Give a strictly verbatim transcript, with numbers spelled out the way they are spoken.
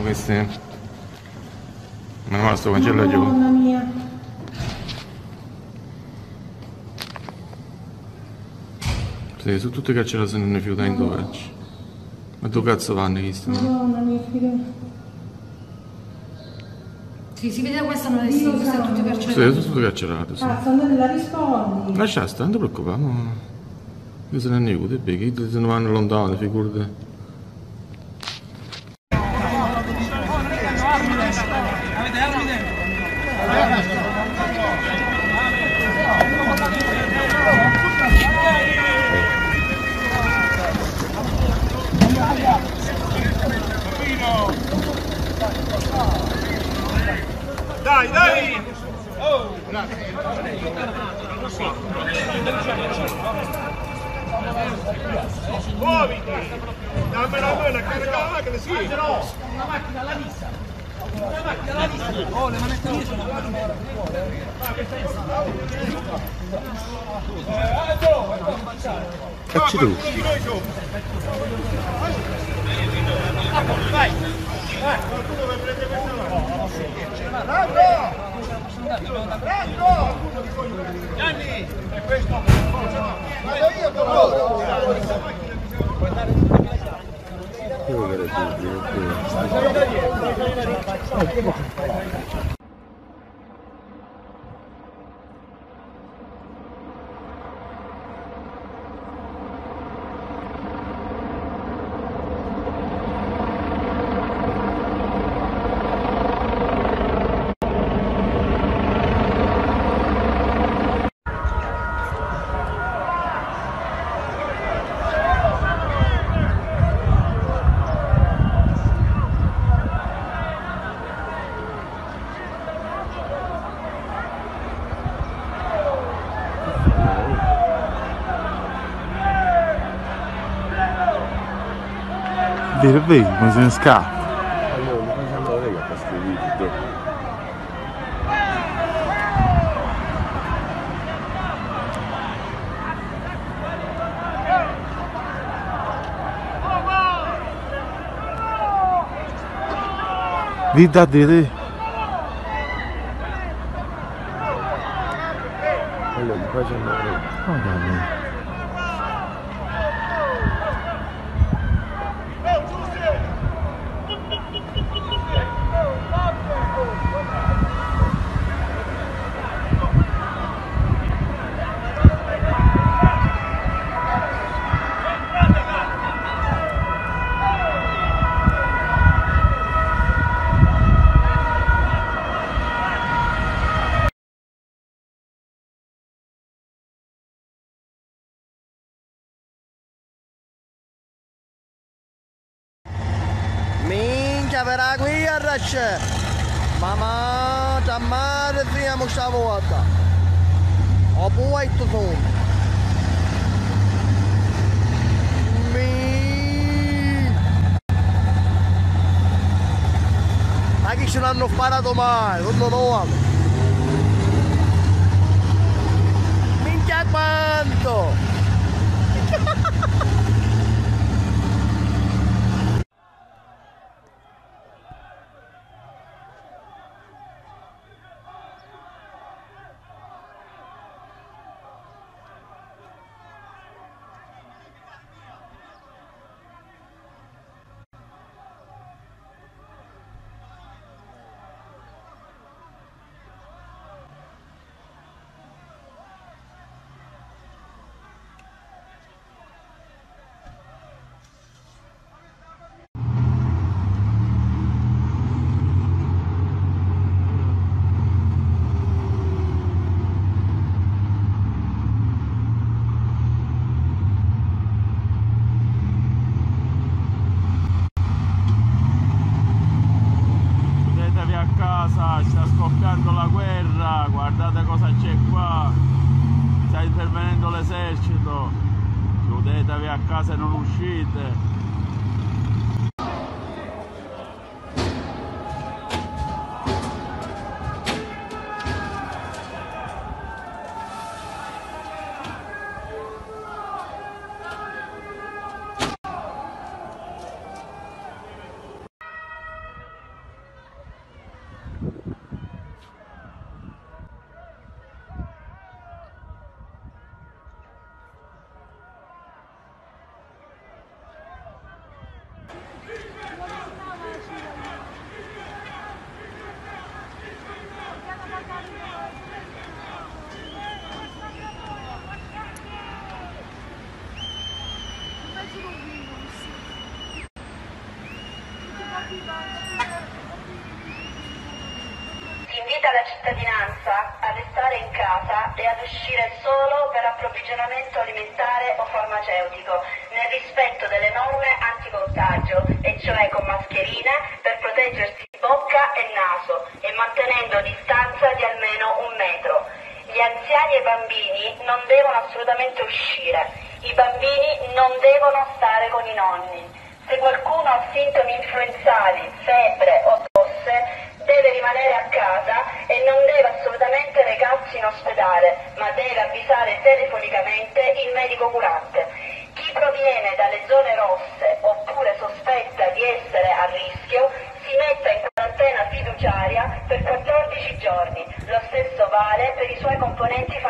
Sono queste. Meno male sto cancello giù. Mamma mia. Sì, sono tutte cancellazioni non ne fiuta in dove. Ma tu cazzo vanno visto? Madonna mia, figa. Sì, si vede questa non è sì, queste sono tutte carcerate. Sì, sono tutte carcerate, sì. Cazzo, non la rispondi. Lascia sta, non ti preoccupare, ma... Io se ne annego, te becchi, se non vanno lontano, figurati. Avete armi dentro? Dai, dai! Oh! Muoviti! Dammi la mano, carica la macchina, sì! Una macchina alla vista! Una macchina alla vista! Oh, le manette a vista! Cacci tu! Vai! Qualcuno per prendere questa mano! Gianni! E questo? Vado io con loro! Vedi come se ne scappa. Allora, ma non andava via a questo video. Vedi da dire. Allora, mi faccio andare. Oh, dammi. Verrà qui a Rasce, mamma, da mare siamo stavolta, ho buato tutto, mi, ma che ce l'hanno sparato mai, tutto nuovo, minchia quanto! Sta scoppiando la guerra, guardate cosa c'è qua, sta intervenendo l'esercito, chiudetevi a casa e non uscite. Invita la cittadinanza a restare in casa e ad uscire solo per approvvigionamento alimentare o farmaceutico, nel rispetto delle norme anticontagio, e cioè con mascherine per proteggersi bocca e naso e mantenendo distanza di almeno un metro. Gli anziani e i bambini non devono assolutamente uscire, i bambini non devono stare con i nonni. Se qualcuno ha sintomi influenzali, febbre o tosse, deve rimanere a casa e non deve assolutamente recarsi in ospedale, ma deve avvisare telefonicamente il medico curante. Chi proviene dalle zone rosse oppure sospetta di essere a rischio si metta in quarantena fiduciaria per quattordici giorni. Lo stesso vale per i suoi componenti familiari.